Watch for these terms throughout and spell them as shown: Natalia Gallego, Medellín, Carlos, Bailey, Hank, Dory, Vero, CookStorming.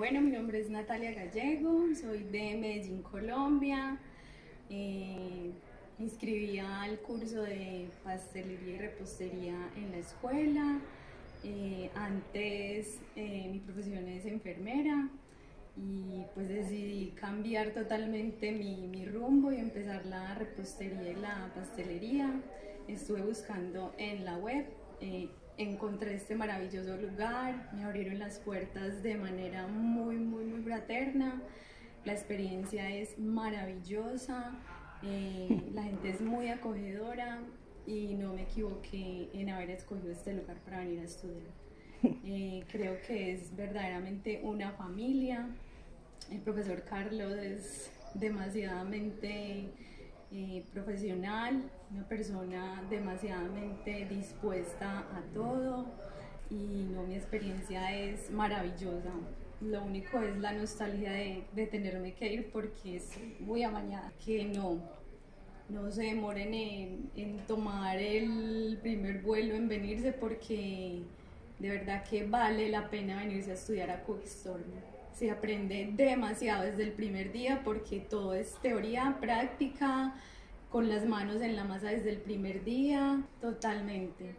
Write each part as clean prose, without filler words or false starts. Bueno, mi nombre es Natalia Gallego, soy de Medellín, Colombia. Me inscribí al curso de pastelería y repostería en la escuela. Antes mi profesión es enfermera y pues decidí cambiar totalmente mi rumbo y empezar la repostería y la pastelería. Estuve buscando en la web, encontré este maravilloso lugar, me abrieron las puertas de manera muy fraterna. La experiencia es maravillosa, la gente es muy acogedora y no me equivoqué en haber escogido este lugar para venir a estudiar. Creo que es verdaderamente una familia. El profesor Carlos es demasiadamente profesional, una persona demasiadamente dispuesta a todo y no, mi experiencia es maravillosa. Lo único es la nostalgia de tenerme que ir porque es muy amañada, que no se demoren en tomar el primer vuelo, en venirse, porque de verdad que vale la pena venirse a estudiar a CookStorming. Se aprende demasiado desde el primer día porque todo es teoría, práctica, con las manos en la masa desde el primer día. Totalmente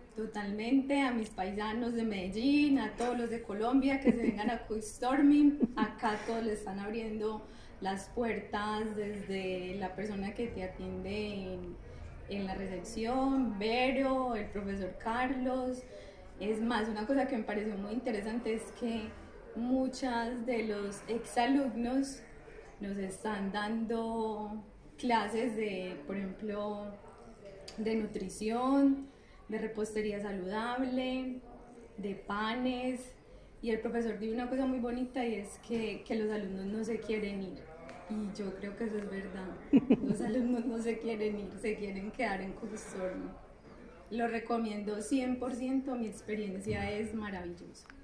a mis paisanos de Medellín, a todos los de Colombia que se vengan a CookStorming. Acá todos le están abriendo las puertas, desde la persona que te atiende en la recepción, Vero, el profesor Carlos. Es más, una cosa que me pareció muy interesante es que muchas de los exalumnos nos están dando clases de, por ejemplo, de nutrición, de repostería saludable, de panes, y el profesor dijo una cosa muy bonita y es que los alumnos no se quieren ir, y yo creo que eso es verdad. Los alumnos no se quieren ir, se quieren quedar en CookStorming. Lo recomiendo 100%, mi experiencia es maravillosa.